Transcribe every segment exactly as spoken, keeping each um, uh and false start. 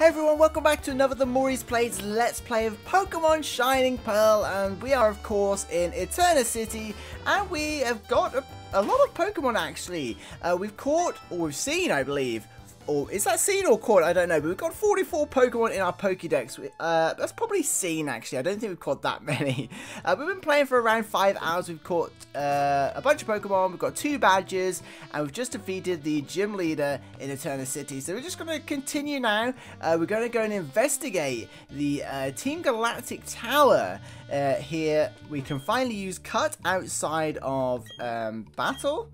Hey everyone, welcome back to another The Mori Plays Let's Play of Pokemon Shining Pearl, and we are of course in Eterna City, and we have got a, a lot of Pokemon actually. Uh, we've caught, or we've seen I believe, or is that seen or caught? I don't know, but we've got forty-four Pokemon in our Pokédex. Uh, that's probably seen actually, I don't think we've caught that many. Uh, we've been playing for around five hours, we've caught uh, a bunch of Pokemon, we've got two badges, and we've just defeated the gym leader in Eterna City. So we're just going to continue now. Uh, we're going to go and investigate the uh, Team Galactic Tower. Uh, here we can finally use Cut outside of um, battle.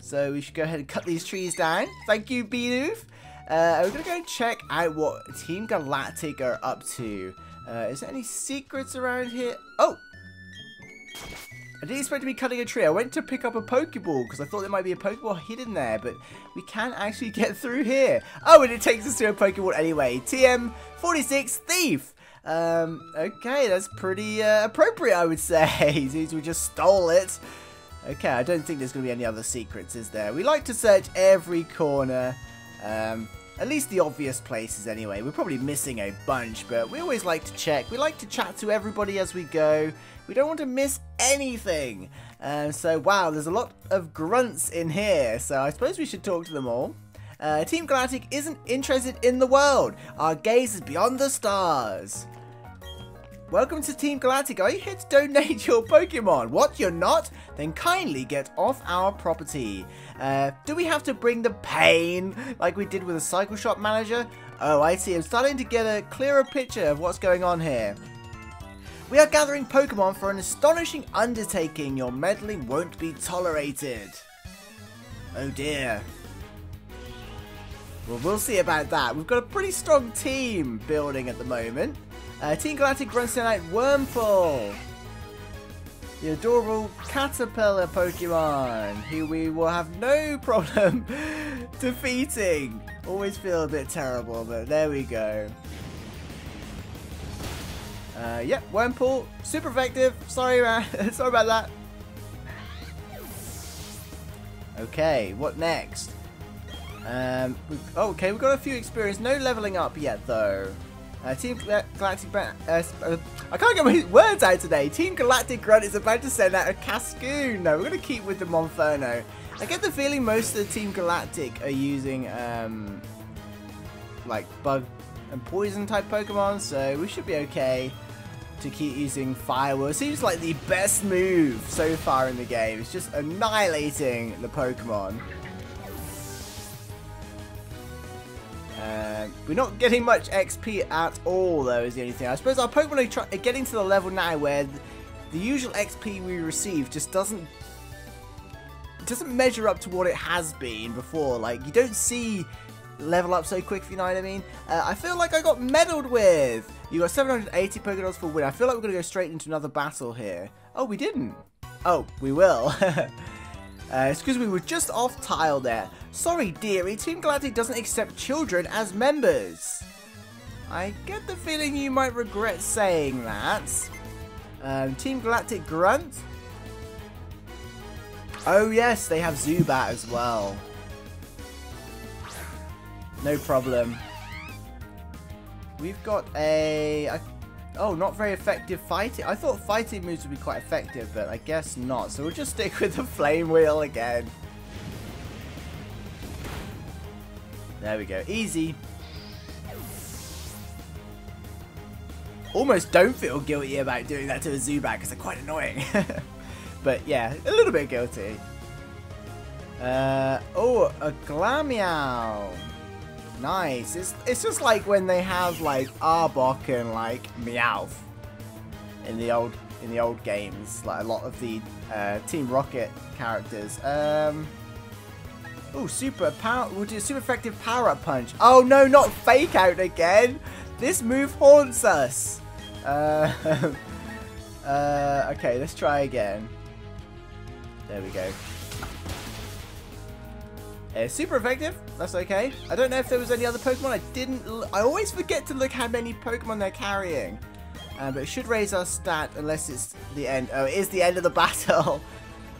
So we should go ahead and cut these trees down. Thank you, Bidoof. Uh, we're going to go and check out what Team Galactic are up to. Uh, is there any secrets around here? Oh! I didn't expect to be cutting a tree. I went to pick up a Pokeball because I thought there might be a Pokeball hidden there, but we can actually get through here. Oh, and it takes us to a Pokeball anyway. T M forty-six Thief! Um, okay, that's pretty uh, appropriate, I would say, since we just stole it. Okay, I don't think there's going to be any other secrets, is there? We like to search every corner, um, at least the obvious places anyway. We're probably missing a bunch, but we always like to check. We like to chat to everybody as we go. We don't want to miss anything. Uh, so, wow, there's a lot of grunts in here, so I suppose we should talk to them all. Uh, Team Galactic isn't interested in the world. Our gaze is beyond the stars. Welcome to Team Galactic. Are you here to donate your Pokemon? What, you're not? Then kindly get off our property. Uh, do we have to bring the pain like we did with a cycle shop manager? Oh, I see. I'm starting to get a clearer picture of what's going on here. We are gathering Pokemon for an astonishing undertaking. Your meddling won't be tolerated. Oh dear. Well, we'll see about that. We've got a pretty strong team building at the moment. Uh, Team Galactic runs tonight, Wurmple, the adorable Caterpillar Pokémon, who we will have no problem defeating. Always feel a bit terrible, but there we go. Uh, yep, Wurmple, super effective. Sorry, man. Sorry about that. Okay, what next? Um, we, oh, okay, we've got a few experience. No leveling up yet, though. Uh, Team Gal Galactic... Bra uh, uh, I can't get my words out today. Team Galactic Grunt is about to send out a Cascoon. No, we're going to keep with the Monferno. I get the feeling most of the Team Galactic are using, um, like, bug and poison type Pokemon, so we should be okay to keep using Fireworks. Seems like the best move so far in the game. It's just annihilating the Pokemon. Uh, we're not getting much X P at all, though, is the only thing. I suppose our Pokemon are, try are getting to the level now where th the usual X P we receive just doesn't it doesn't measure up to what it has been before. Like, you don't see level up so quick, if you know what I mean. Uh, I feel like I got meddled with. You got seven hundred eighty Pokédollars for a win. I feel like we're going to go straight into another battle here. Oh, we didn't. Oh, we will. Uh, excuse me, we're just off tile there. Sorry, dearie, Team Galactic doesn't accept children as members. I get the feeling you might regret saying that. Um, Team Galactic Grunt? Oh yes, they have Zubat as well. No problem. We've got a... I, oh, not very effective fighting. I thought fighting moves would be quite effective, but I guess not. So we'll just stick with the flame wheel again. There we go. Easy. Almost don't feel guilty about doing that to a Zubat because they're quite annoying. But yeah, a little bit guilty. Uh, oh, a Glammeow. Nice. It's, it's just like when they have like Arbok and like Meowth in the old in the old games, like a lot of the uh, Team Rocket characters. Um, oh, super power! We'll do a super effective power-up punch. Oh no, not fake out again! This move haunts us. Uh, uh, okay, let's try again. There we go. Uh, super effective, that's okay. I don't know if there was any other Pokemon. I didn't, l I always forget to look how many Pokemon they're carrying. Uh, but it should raise our stat unless it's the end. Oh, it is the end of the battle.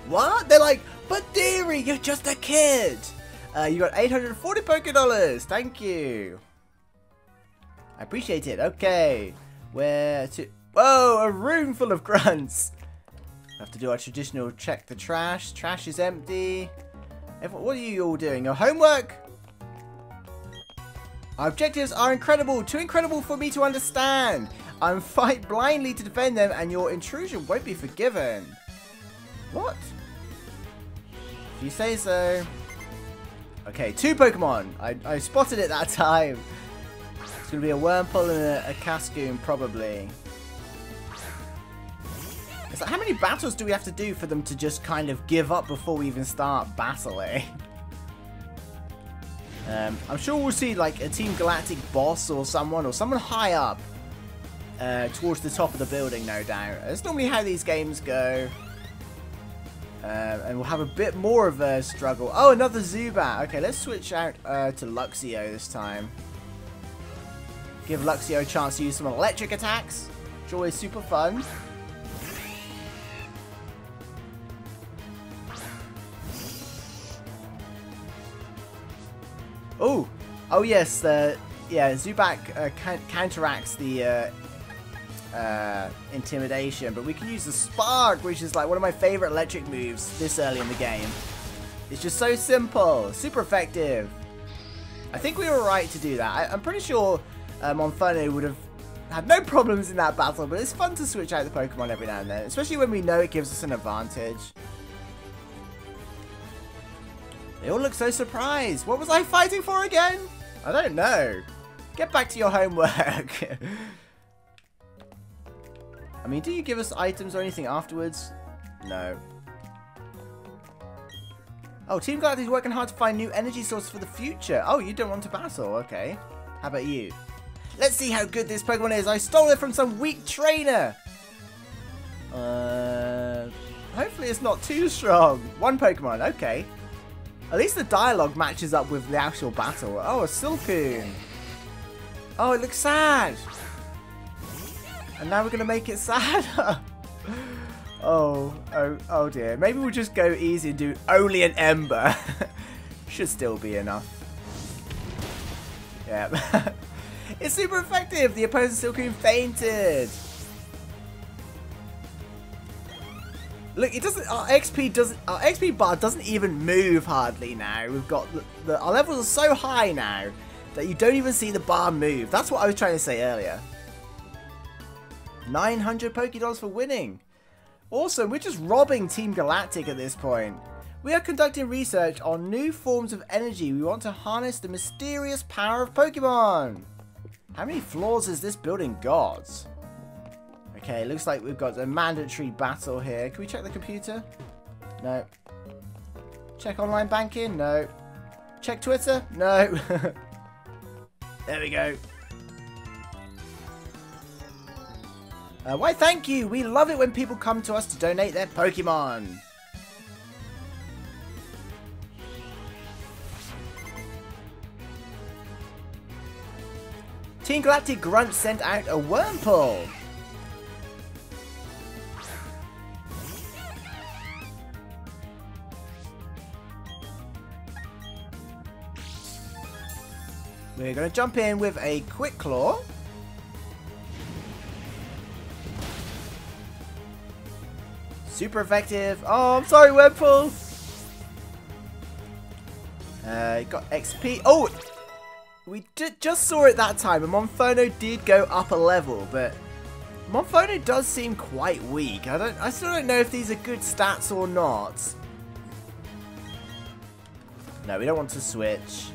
What? They're like, but dearie, you're just a kid. Uh, you got eight hundred forty Pokédollars, thank you. I appreciate it. Okay. Where to? Whoa, a room full of grunts. I have to do our traditional check the trash. Trash is empty. What are you all doing? Your homework? Our objectives are incredible. Too incredible for me to understand. I'm fight blindly to defend them and your intrusion won't be forgiven. What? If you say so. Okay, two Pokemon. I, I spotted it that time. It's going to be a Wurmple and a, a Cascoon, probably. It's like, how many battles do we have to do for them to just kind of give up before we even start battling? um, I'm sure we'll see like a Team Galactic boss or someone, or someone high up. Uh, towards the top of the building, no doubt. That's normally how these games go. Uh, and we'll have a bit more of a struggle. Oh, another Zubat. Okay, let's switch out uh, to Luxio this time. Give Luxio a chance to use some electric attacks. It's always super fun. Oh, oh yes. Uh, yeah, Zubat uh, can counteracts the... Uh, Uh, intimidation, but we can use the spark, which is like one of my favorite electric moves this early in the game. It's just so simple, super effective. I think we were right to do that. I, I'm pretty sure uh, Monferno would have had no problems in that battle, but it's fun to switch out the Pokemon every now and then, especially when we know it gives us an advantage. They all look so surprised. What was I fighting for again? I don't know. Get back to your homework. I mean, do you give us items or anything afterwards? No. Oh, Team Galactic is working hard to find new energy source for the future. Oh, you don't want to battle. Okay. How about you? Let's see how good this Pokemon is. I stole it from some weak trainer. Uh, hopefully it's not too strong. One Pokemon. Okay. At least the dialogue matches up with the actual battle. Oh, a Silcoon. Oh, it looks sad. And now we're going to make it sadder. oh, oh, oh dear. Maybe we'll just go easy and do only an Ember. Should still be enough. Yeah. It's super effective. The opposing Silcoon fainted. Look, it doesn't. Our X P doesn't. Our X P bar doesn't even move hardly now. We've got the, the, our levels are so high now that you don't even see the bar move. That's what I was trying to say earlier. nine hundred Pokédollars for winning. Awesome, we're just robbing Team Galactic at this point. We are conducting research on new forms of energy. We want to harness the mysterious power of Pokémon. How many floors has this building got? Okay, looks like we've got a mandatory battle here. Can we check the computer? No. Check online banking? No. Check Twitter? No. There we go. Uh, why thank you! We love it when people come to us to donate their Pokemon! Team Galactic Grunt sent out a Wurmple! We're gonna jump in with a Quick Claw. Super effective. Oh, I'm sorry, Wurmple. Uh, got X P. Oh, we did just saw it that time, and Monferno did go up a level, but Monferno does seem quite weak. I don't. I still don't know if these are good stats or not. No, we don't want to switch.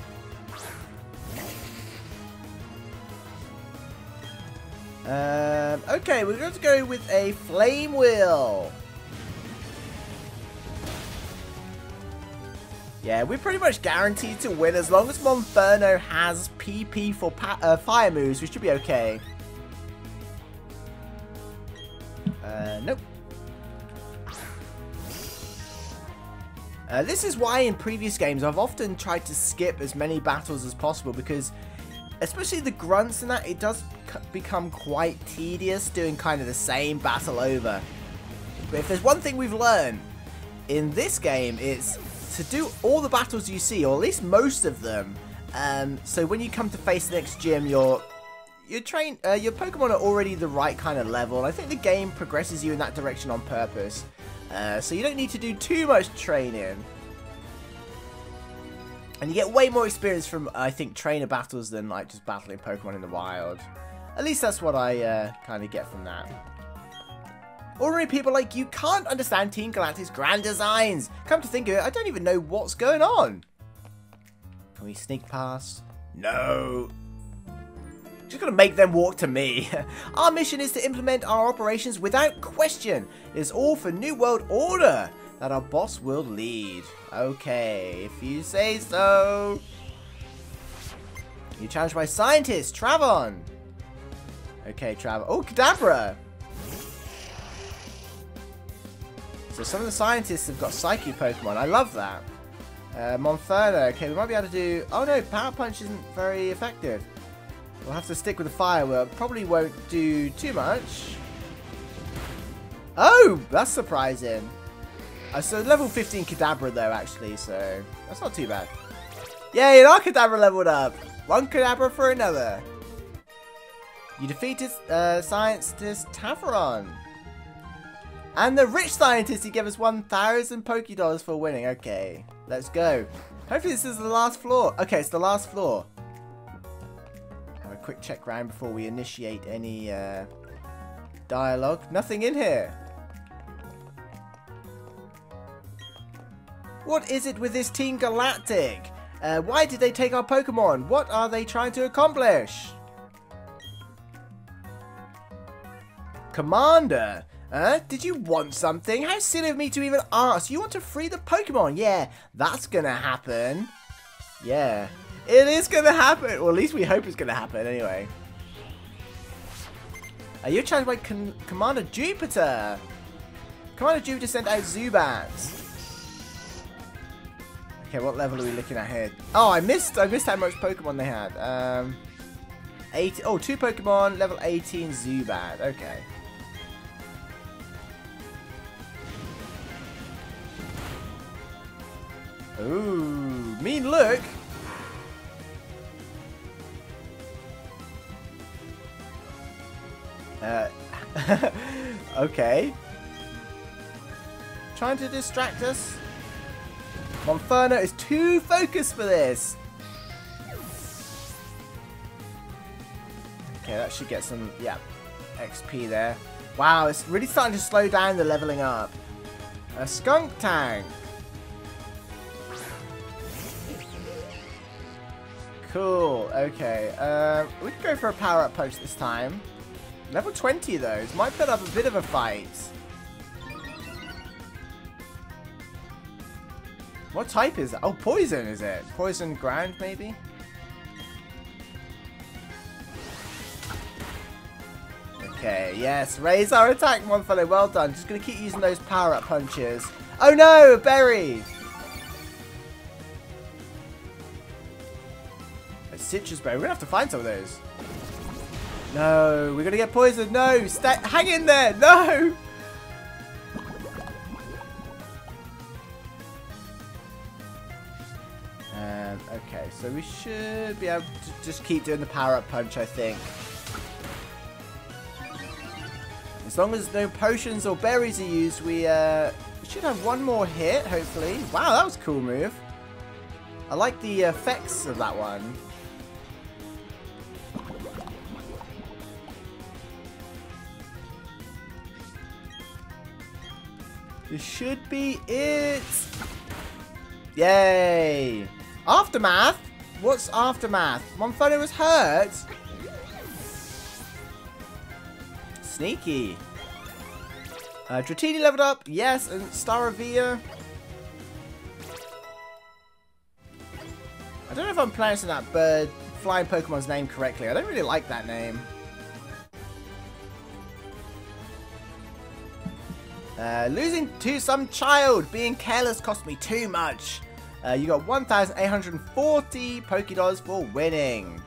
Um, okay, we're going to go with a Flame Wheel. Yeah, we're pretty much guaranteed to win as long as Monferno has P P for pa uh, fire moves. We should be okay. Uh, nope. Uh, this is why in previous games I've often tried to skip as many battles as possible because, especially the grunts and that, it does become quite tedious doing kind of the same battle over. But if there's one thing we've learned in this game, it's to do all the battles you see, or at least most of them, um, so when you come to face the next gym, you're your train, uh, your Pokemon are already the right kind of level. I think the game progresses you in that direction on purpose, uh, so you don't need to do too much training. And you get way more experience from, I think, trainer battles than like just battling Pokemon in the wild. At least that's what I uh, kind of get from that. Ordinary people like you can't understand Team Galactic's grand designs. Come to think of it, I don't even know what's going on. Can we sneak past? No. Just gonna make them walk to me. Our mission is to implement our operations without question. It is all for New World Order that our boss will lead. Okay, if you say so. You challenged by Scientist Travon. Okay, Travon. Oh, Kadabra. So some of the scientists have got Psychic Pokemon. I love that. Uh, Monferno. Okay, we might be able to do... Oh no, Power Punch isn't very effective. We'll have to stick with the Fire Wheel. Probably won't do too much. Oh, that's surprising. Uh, so level fifteen Kadabra though, actually. So that's not too bad. Yay, our Kadabra leveled up. One Kadabra for another. You defeated uh, Scientist Travon. And the rich scientist, he gave us one thousand Pokédollars for winning. Okay, let's go. Hopefully this is the last floor. Okay, it's the last floor. Have a quick check round before we initiate any uh, dialogue. Nothing in here. What is it with this Team Galactic? Uh, why did they take our Pokémon? What are they trying to accomplish? Commander... Huh? Did you want something? How silly of me to even ask. You want to free the Pokemon? Yeah, that's gonna happen. Yeah, it is gonna happen. Or well, at least we hope it's gonna happen anyway. Are you challenged by Com Commander Jupiter? Commander Jupiter sent out Zubat. Okay, what level are we looking at here? Oh, I missed. I missed how much Pokemon they had. Um, eight. Oh, two Pokemon, level eighteen Zubat. Okay. Ooh, mean look. Uh, okay. Trying to distract us. Monferno is too focused for this. Okay, that should get some, yeah, X P there. Wow, it's really starting to slow down the leveling up. A skunk tank. Cool, okay. Uh, we can go for a power-up post this time. Level twenty, though. It might put up a bit of a fight. What type is that? Oh, poison, is it? Poison ground, maybe? Okay, yes. Raise our attack, one fellow. Well done. Just going to keep using those power-up punches. Oh, no! Berry! Citrus berry. We're gonna have to find some of those. No, we're gonna get poisoned. No, stay, hang in there. No. Um, okay, so we should be able to just keep doing the power-up punch, I think. As long as no potions or berries are used, we uh, should have one more hit, hopefully. Wow, that was a cool move. I like the effects of that one. This should be it. Yay. Aftermath? What's Aftermath? Monferno was hurt. Sneaky. Uh, Dratini leveled up. Yes. And Staravia. I don't know if I'm pronouncing that bird flying Pokemon's name correctly. I don't really like that name. Uh, losing to some child, being careless cost me too much. Uh, you got one thousand eight hundred forty Pokédollars for winning.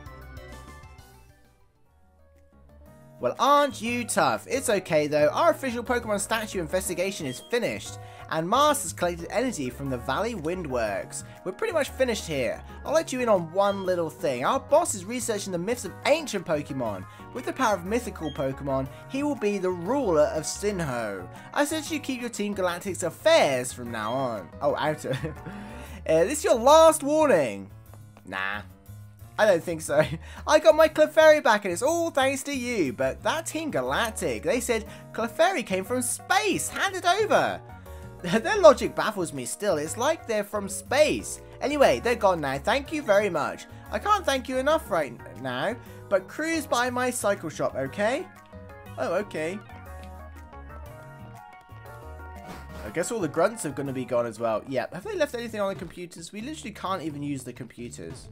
Well, aren't you tough? It's okay though, our official Pokemon statue investigation is finished, and Mars has collected energy from the Valley Windworks. We're pretty much finished here. I'll let you in on one little thing. Our boss is researching the myths of ancient Pokemon. With the power of mythical Pokemon, he will be the ruler of Sinnoh. I suggest you keep your Team Galactic's affairs from now on. Oh, outer. uh, this is your last warning. Nah. I don't think so. I got my Clefairy back and it's all thanks to you, but that Team Galactic, they said Clefairy came from space, hand it over. Their logic baffles me still, it's like they're from space. Anyway, they're gone now, thank you very much. I can't thank you enough right now, but cruise by my cycle shop, okay? Oh, okay. I guess all the grunts are going to be gone as well. Yeah, have they left anything on the computers? We literally can't even use the computers.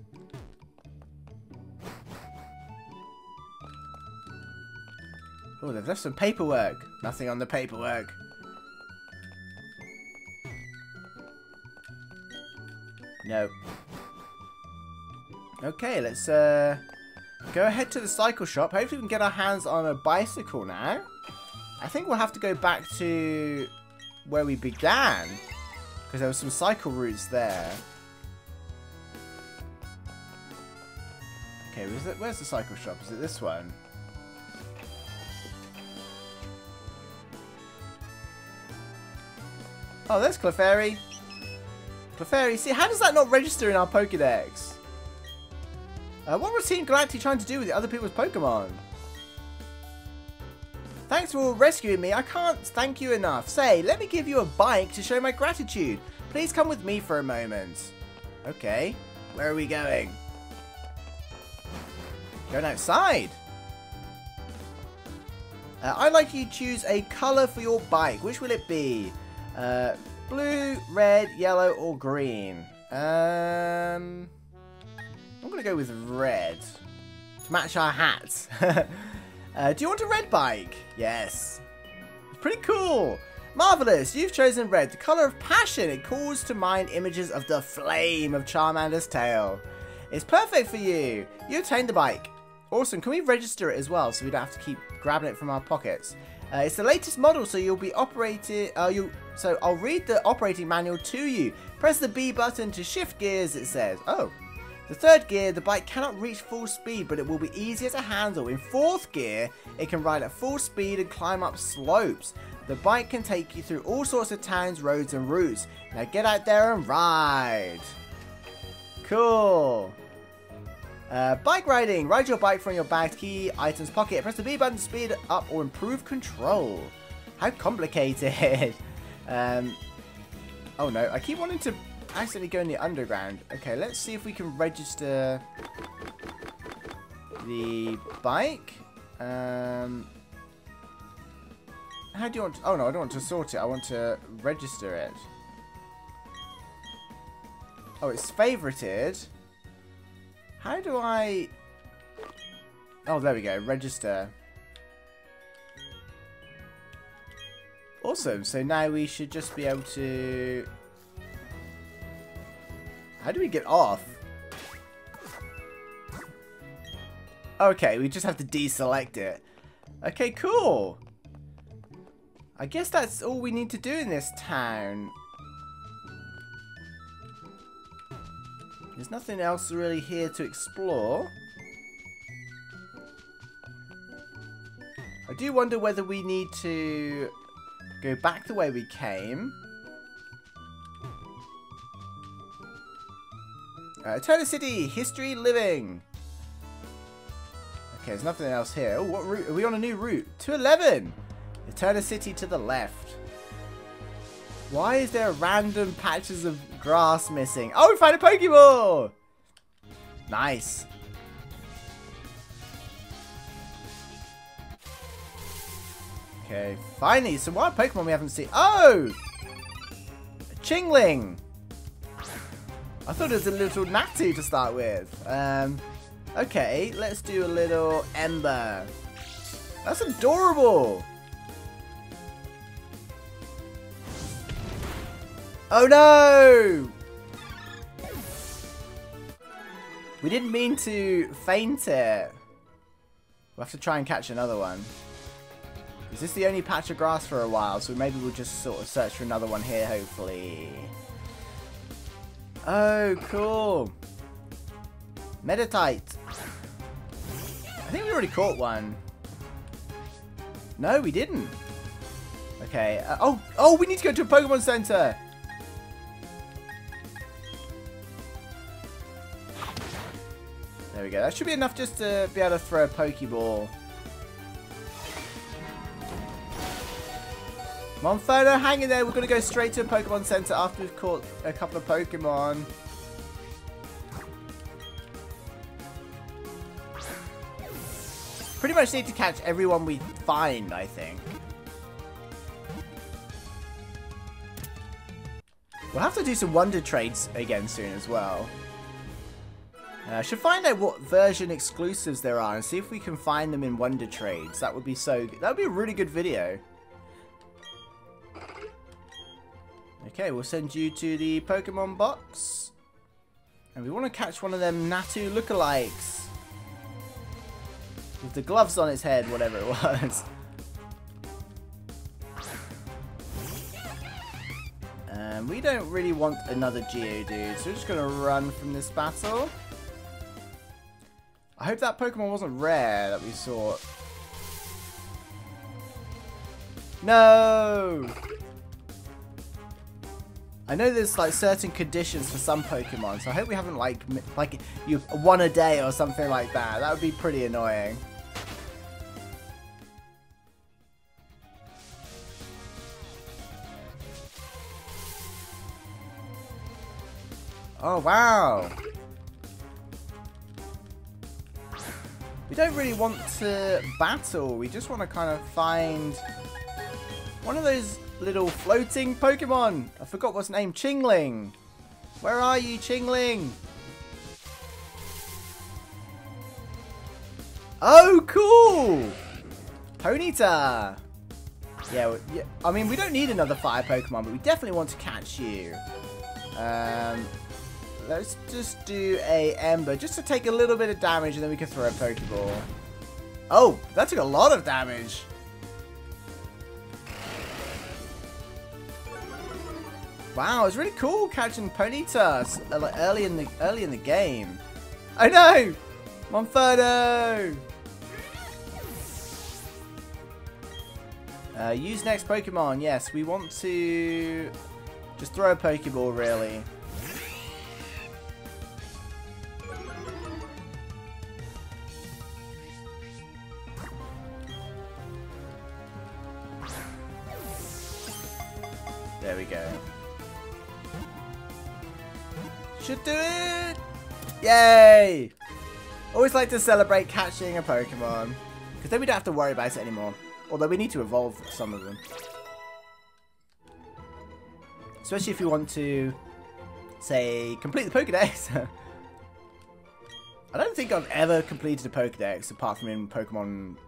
Oh, they've left some paperwork. Nothing on the paperwork. No. Okay, let's uh, go ahead to the cycle shop. Hopefully we can get our hands on a bicycle now. I think we'll have to go back to where we began, because there were some cycle routes there. Okay, where's the, where's the cycle shop? Is it this one? Oh, there's Clefairy. Clefairy, see, how does that not register in our Pokédex? Uh, what was Team Galactic trying to do with the other people's Pokémon? Thanks for rescuing me. I can't thank you enough. Say, let me give you a bike to show my gratitude. Please come with me for a moment. Okay, where are we going? Going outside. Uh, I'd like you to choose a colour for your bike. Which will it be? Uh, blue, red, yellow, or green? Um, I'm gonna go with red to match our hats. uh, do you want a red bike? Yes. It's pretty cool. Marvelous! You've chosen red, the color of passion. It calls to mind images of the flame of Charmander's tail. It's perfect for you. You obtained the bike. Awesome. Can we register it as well so we don't have to keep grabbing it from our pockets? Uh, it's the latest model, so you'll be operated. Uh, you. So I'll read the operating manual to you. Press the B button to shift gears, it says. Oh. The third gear, the bike cannot reach full speed, but it will be easier to handle. In fourth gear, it can ride at full speed and climb up slopes. The bike can take you through all sorts of towns, roads, and routes. Now get out there and ride. Cool. Uh, bike riding. Ride your bike from your bag, key, items, pocket. Press the B button to speed up or improve control. How complicated. Um, oh no, I keep wanting to accidentally go in the underground. Okay, let's see if we can register the bike. Um, how do you want to, oh no, I don't want to sort it. I want to register it. Oh, it's favorited. How do I... Oh, there we go. Register. Awesome, so now we should just be able to... How do we get off? Okay, we just have to deselect it. Okay, cool. I guess that's all we need to do in this town. There's nothing else really here to explore. I do wonder whether we need to... go back the way we came. Uh, Eterna City, history, living. Okay, there's nothing else here. Oh, what route? Are we on a new route? two eleven. Eterna City to the left. Why is there random patches of grass missing? Oh, we found a Pokeball! Nice. Okay, finally, some wild Pokemon we haven't seen. Oh! A Chingling! I thought it was a little Natu to start with. Um, okay, let's do a little Ember. That's adorable! Oh no! We didn't mean to faint it. We'll have to try and catch another one. Is this the only patch of grass for a while? So maybe we'll just sort of search for another one here, hopefully. Oh, cool. Meditite. I think we already caught one. No, we didn't. Okay. Uh, oh, oh, we need to go to a Pokemon Center. There we go. That should be enough just to be able to throw a Pokeball. Monferno, hang in there. We're going to go straight to a Pokemon Center after we've caught a couple of Pokemon. Pretty much need to catch everyone we find, I think. We'll have to do some Wonder Trades again soon as well. I uh, should find out what version exclusives there are and see if we can find them in Wonder Trades. That would be so good. That would be a really good video. Okay, we'll send you to the Pokemon box. And we want to catch one of them Natu lookalikes. With the gloves on its head, whatever it was. Um, we don't really want another Geodude, so we're just going to run from this battle. I hope that Pokemon wasn't rare that we saw. No! I know there's like certain conditions for some Pokemon, so I hope we haven't like like you've won a day or something like that. That would be pretty annoying. Oh wow! We don't really want to battle. We just want to kind of find one of those little floating Pokemon. I forgot what's named. Chingling. Where are you, Chingling? Oh, cool. Ponyta. Yeah, yeah, I mean, we don't need another fire Pokemon, but we definitely want to catch you. Um, let's just do a Ember, just to take a little bit of damage, and then we can throw a Pokeball. Oh, that took a lot of damage. Wow, it's really cool catching Ponyta like early in the early in the game. Oh no, Monferno! Uh, use next Pokemon. Yes, we want to just throw a Pokeball, really. There we go. Should do it! Yay! Always like to celebrate catching a Pokemon. Because then we don't have to worry about it anymore. Although we need to evolve some of them. Especially if you want to, say, complete the Pokédex. I don't think I've ever completed a Pokédex apart from in Pokemon,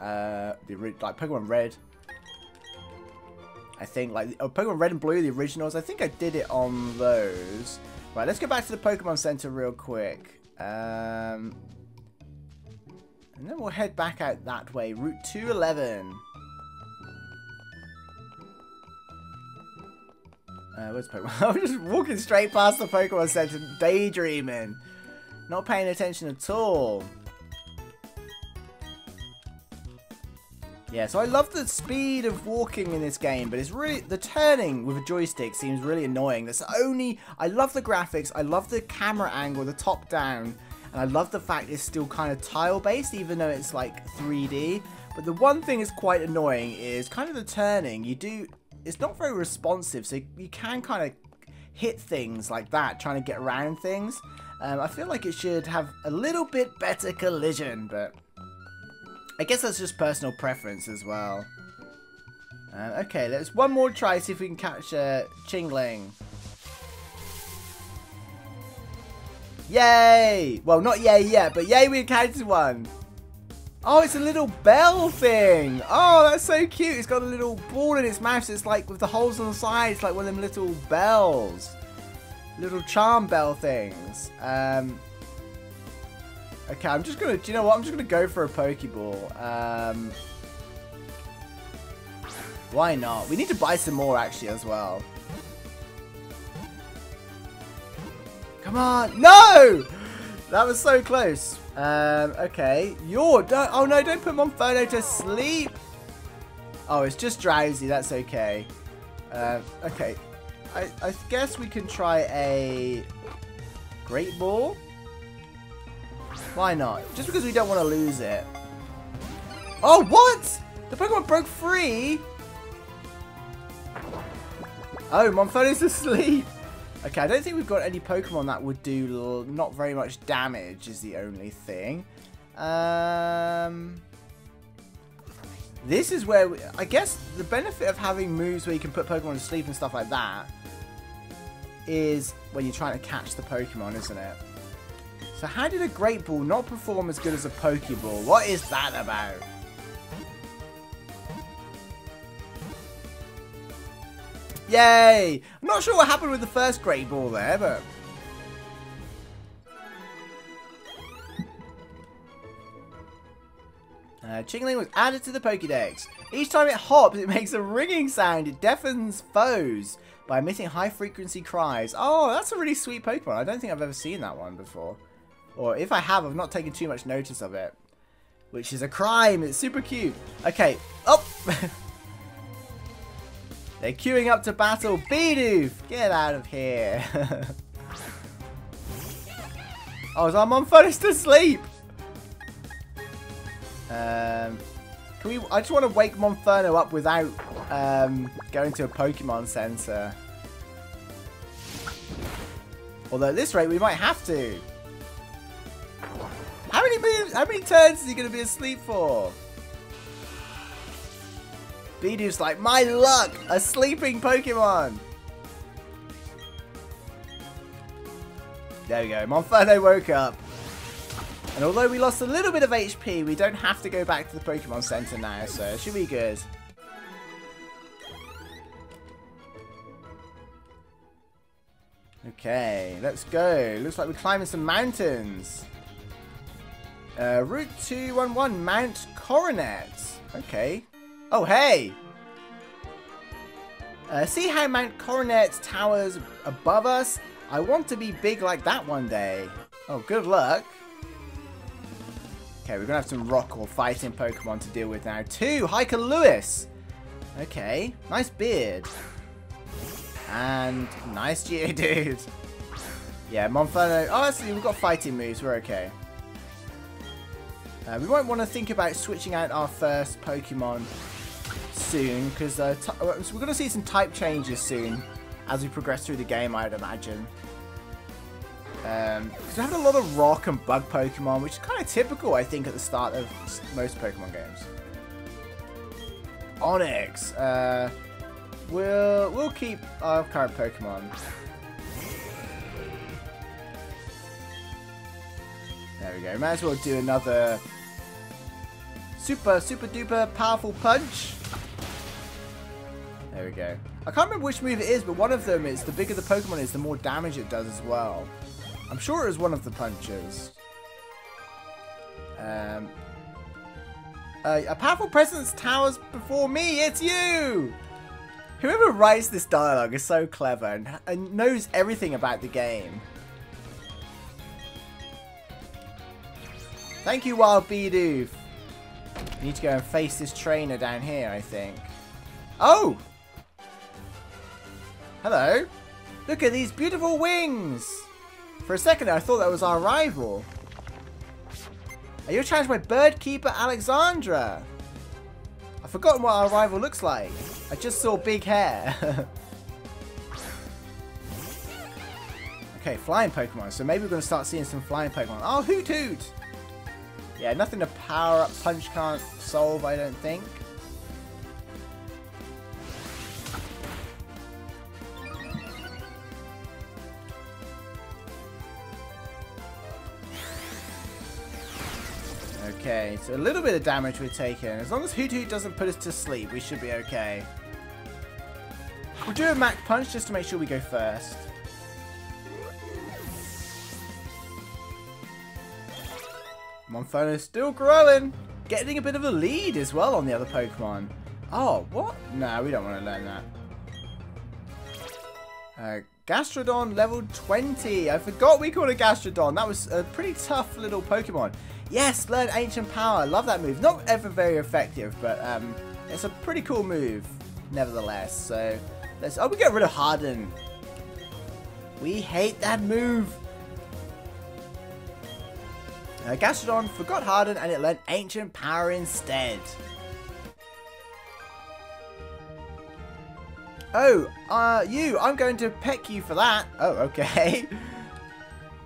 uh, the like Pokemon Red. I think, like, oh, Pokemon Red and Blue, the originals. I think I did it on those. Right, let's go back to the Pokemon Center real quick. Um, and then we'll head back out that way. Route two eleven. Uh, where's Pokemon? I'm just walking straight past the Pokemon Center, daydreaming. Not paying attention at all. Yeah, so I love the speed of walking in this game, but it's really, the turning with a joystick seems really annoying. That's only, I love the graphics, I love the camera angle, the top down, and I love the fact it's still kind of tile based, even though it's like three D. But the one thing that's quite annoying is kind of the turning. You do, it's not very responsive, so you can kind of hit things like that, trying to get around things. Um, I feel like it should have a little bit better collision, but I guess that's just personal preference as well. Um, okay, let's one more try, see if we can catch uh, Chingling. Yay! Well, not yay yet, but yay, we catched one. Oh, it's a little bell thing. Oh, that's so cute. It's got a little ball in its mouth. So it's like with the holes on the sides, like one of them little bells. Little charm bell things. Um, Okay, I'm just gonna, do you know what? I'm just gonna go for a Pokeball. Um, why not? We need to buy some more actually as well. Come on. No! That was so close. Um, okay. You're, don't, oh no, don't put Monferno to sleep. Oh, it's just drowsy. That's okay. Uh, okay. I, I guess we can try a Great Ball. Why not? Just because we don't want to lose it. Oh, what? The Pokemon broke free? Oh, Monferno's asleep. Okay, I don't think we've got any Pokemon that would do not very much damage is the only thing. Um, this is where, we, I guess, the benefit of having moves where you can put Pokemon to sleep and stuff like that is when you're trying to catch the Pokemon, isn't it? So how did a Great Ball not perform as good as a Pokeball? What is that about? Yay! I'm not sure what happened with the first Great Ball there, but... Uh, Chingling was added to the Pokédex. Each time it hops, it makes a ringing sound. It deafens foes by emitting high-frequency cries. Oh, that's a really sweet Pokémon. I don't think I've ever seen that one before. Or if I have, I've not taken too much notice of it. Which is a crime. It's super cute. Okay. Oh! They're queuing up to battle. Bidoof! Get out of here. Oh, is our Monferno to sleep? Um, can we? I just want to wake Monferno up without um, going to a Pokemon Center. Although at this rate, we might have to. How many moves? How many turns is he going to be asleep for? Bidoof's like, my luck! A sleeping Pokemon! There we go, Monferno woke up. And although we lost a little bit of H P, we don't have to go back to the Pokemon Center now, so it should be good. Okay, let's go. Looks like we're climbing some mountains. Uh, Route two eleven, Mount Coronet. Okay. Oh, hey! Uh, see how Mount Coronet towers above us? I want to be big like that one day. Oh, good luck. Okay, we're gonna have some rock or fighting Pokemon to deal with now. Two! Hycaluis! Okay, nice beard. And nice Geodude. Yeah, Monferno. Oh, actually, we've got fighting moves. We're okay. Uh, we won't want to think about switching out our first Pokemon soon, because uh, so we're going to see some type changes soon as we progress through the game, I'd imagine. Um, because we have a lot of rock and bug Pokemon, which is kind of typical, I think, at the start of most Pokemon games. Onix, uh, we'll we'll keep our current Pokemon. There we go. Might as well do another. Super, super duper powerful punch. There we go. I can't remember which move it is, but one of them is the bigger the Pokemon is, the more damage it does as well. I'm sure it was one of the punches. Um, uh, a powerful presence towers before me. It's you. Whoever writes this dialogue is so clever and, and knows everything about the game. Thank you, Wild Bidoof. We need to go and face this trainer down here, I think. Oh! Hello. Look at these beautiful wings. For a second, I thought that was our rival. Are you challenged by Bird Keeper Alexandra? I've forgotten what our rival looks like. I just saw big hair. Okay, flying Pokemon. So maybe we're going to start seeing some flying Pokemon. Oh, Hoot Hoot. Yeah, nothing a power-up punch can't solve, I don't think. Okay, so a little bit of damage we're taking. As long as Hoot Hoot doesn't put us to sleep, we should be okay. We'll do a Mac Punch just to make sure we go first. Monferno still growing. Getting a bit of a lead as well on the other Pokemon. Oh, what? No, we don't want to learn that. Uh, Gastrodon level twenty. I forgot we called it Gastrodon. That was a pretty tough little Pokemon. Yes, learn Ancient Power. I love that move. Not ever very effective, but um, it's a pretty cool move, nevertheless. So, let's... Oh, we get rid of Harden. We hate that move. Uh, Gastrodon forgot Harden and it learned Ancient Power instead. Oh, uh, you, I'm going to peck you for that. Oh, okay.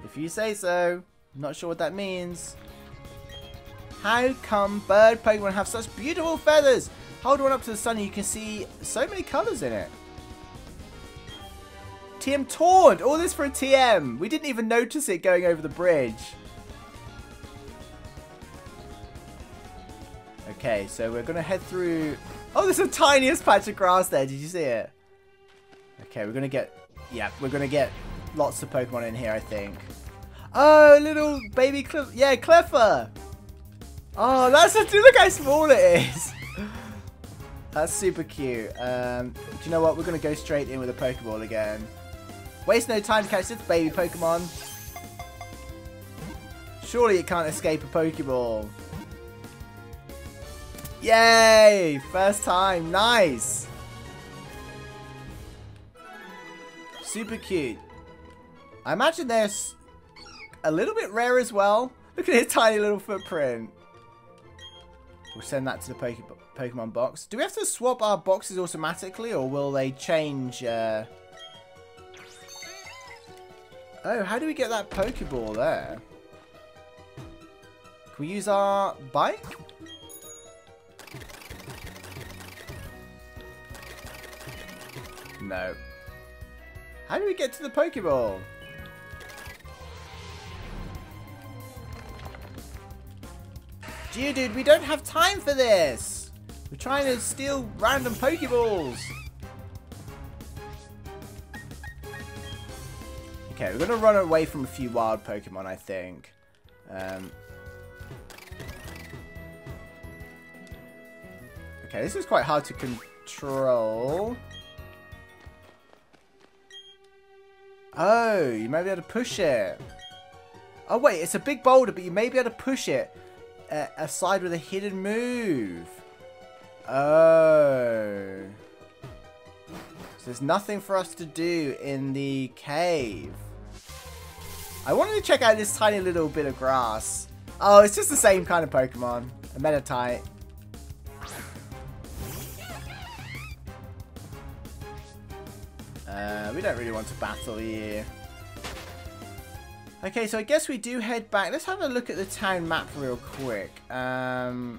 If you say so. Not sure what that means. How come bird Pokemon have such beautiful feathers? Hold one up to the sun and you can see so many colours in it. T M Taunt! All this for a T M! We didn't even notice it going over the bridge. Okay, so we're going to head through... Oh, there's the tiniest patch of grass there. Did you see it? Okay, we're going to get... Yeah, we're going to get lots of Pokemon in here, I think. Oh, little baby... Cle yeah, Clefairy! Oh, that's... A look how small it is! That's super cute. Um, do you know what? We're going to go straight in with a Pokeball again. Waste no time to catch this baby Pokemon. Surely it can't escape a Pokeball. Yay! First time. Nice! Super cute. I imagine they're a little bit rare as well. Look at his tiny little footprint. We'll send that to the Poke Pokemon box. Do we have to swap our boxes automatically or will they change? Uh... Oh, how do we get that Pokeball there? Can we use our bike? No. How do we get to the Pokeball? Geodude, we don't have time for this! We're trying to steal random Pokeballs! Okay, we're going to run away from a few wild Pokemon, I think. Um, okay, this is quite hard to control. Oh, you may be able to push it. Oh wait, it's a big boulder, but you may be able to push it uh, aside with a hidden move. Oh. So there's nothing for us to do in the cave. I wanted to check out this tiny little bit of grass. Oh, it's just the same kind of Pokemon. A Metatite. Uh, we don't really want to battle here. Okay, so I guess we do head back. Let's have a look at the town map real quick. Um,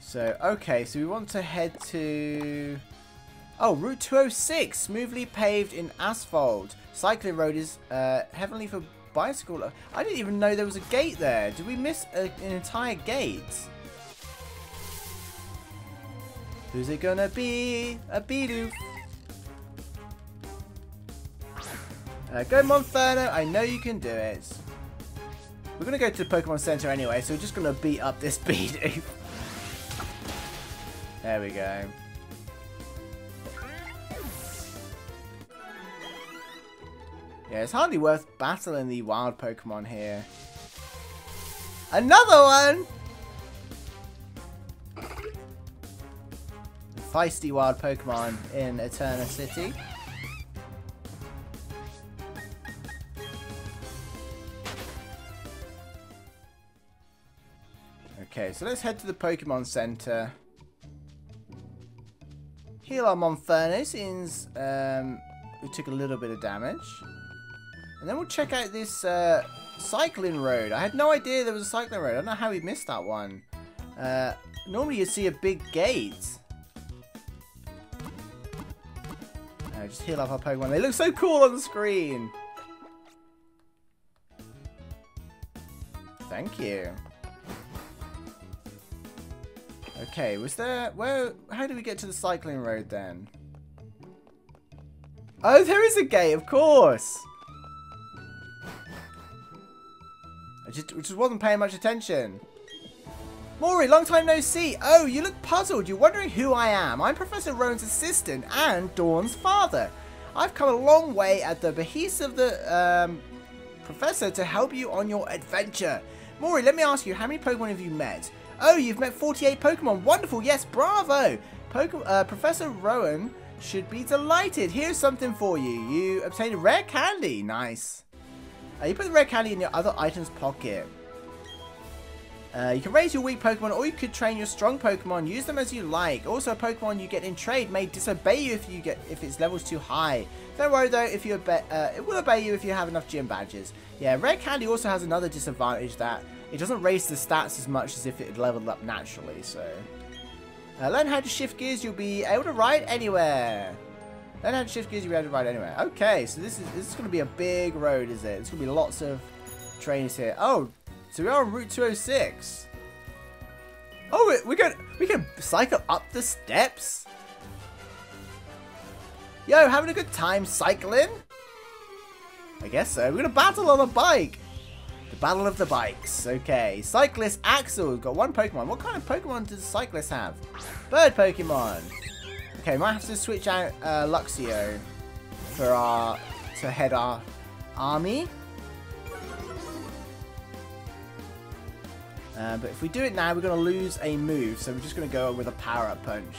so, okay, so we want to head to... Oh, Route two oh six, smoothly paved in asphalt. Cycling road is uh, heavenly for bicycle. I didn't even know there was a gate there. Did we miss a, an entire gate? Who's it gonna be? A Bidoof. Uh, go Monferno, I know you can do it. We're gonna go to the Pokemon Center anyway, so we're just gonna beat up this Bidoof. There we go. Yeah, it's hardly worth battling the wild Pokemon here. Another one! Feisty wild Pokemon in Eterna City. Okay, so let's head to the Pokemon Center. Heal our Monferno since um, we took a little bit of damage. And then we'll check out this uh, cycling road. I had no idea there was a cycling road. I don't know how we missed that one. Uh, normally you see a big gate. Just heal up our Pokemon. They look so cool on the screen. Thank you. Okay, was there... Where? How do we get to the cycling road then? Oh, there is a gate, of course. just, just wasn't paying much attention. Mori, long time no see. Oh, you look puzzled. You're wondering who I am. I'm Professor Roan's assistant and Dawn's father. I've come a long way at the behest of the um, professor to help you on your adventure. Mori, let me ask you, how many Pokemon have you met? Oh, you've met forty-eight Pokemon. Wonderful. Yes, bravo. Poke uh, Professor Rowan should be delighted. Here's something for you. You obtained a rare candy. Nice. Uh, you put the rare candy in your other item's pocket. Uh, you can raise your weak Pokemon, or you could train your strong Pokemon. Use them as you like. Also, a Pokemon you get in trade may disobey you if you get if its level's too high. Don't worry though, if you obey, uh, it will obey you if you have enough gym badges. Yeah, rare candy also has another disadvantage that it doesn't raise the stats as much as if it leveled up naturally. So, uh, learn how to shift gears. You'll be able to ride anywhere. Learn how to shift gears. You'll be able to ride anywhere. Okay, so this is this is going to be a big road, is it? It's going to be lots of trainers here. Oh. So we are on Route two oh six. Oh, we can we can cycle up the steps. Yo, having a good time cycling? I guess so. We're gonna battle on a bike. The battle of the bikes. Okay, cyclist Axel. We've got one Pokemon. What kind of Pokemon does cyclists have? Bird Pokemon. Okay, might have to switch out uh, Luxio for our to head our army. Uh, but if we do it now, we're going to lose a move, so we're just going to go with a power-up punch.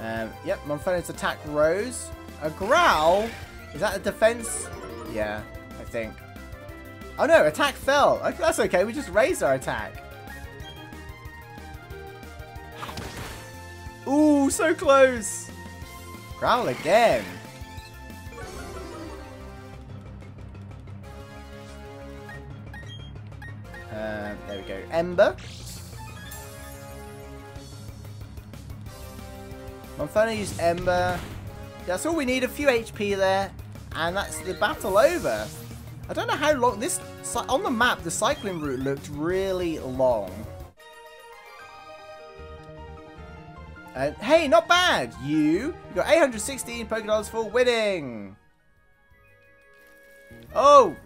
Um, yep, Monferno's attack rose. A growl? Is that a defense? Yeah, I think. Oh no, attack fell. Okay, that's okay, we just raised our attack. Ooh, so close. Growl again. Uh, there we go. Ember. Monferno used Ember. That's all we need. A few H P there. And that's the battle over. I don't know how long this... On the map, the cycling route looked really long. Uh, hey, not bad. You got eight hundred sixteen Pokédollars for winning. Oh,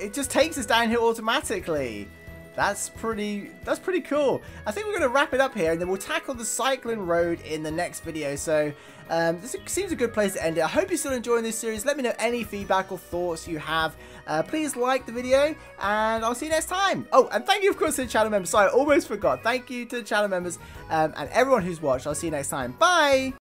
it just takes us downhill automatically. That's pretty, that's pretty cool. I think we're going to wrap it up here, and then we'll tackle the cycling road in the next video. So um, this seems a good place to end it. I hope you're still enjoying this series. Let me know any feedback or thoughts you have. Uh, please like the video, and I'll see you next time. Oh, and thank you, of course, to the channel members. Sorry, I almost forgot. Thank you to the channel members um, and everyone who's watched. I'll see you next time. Bye!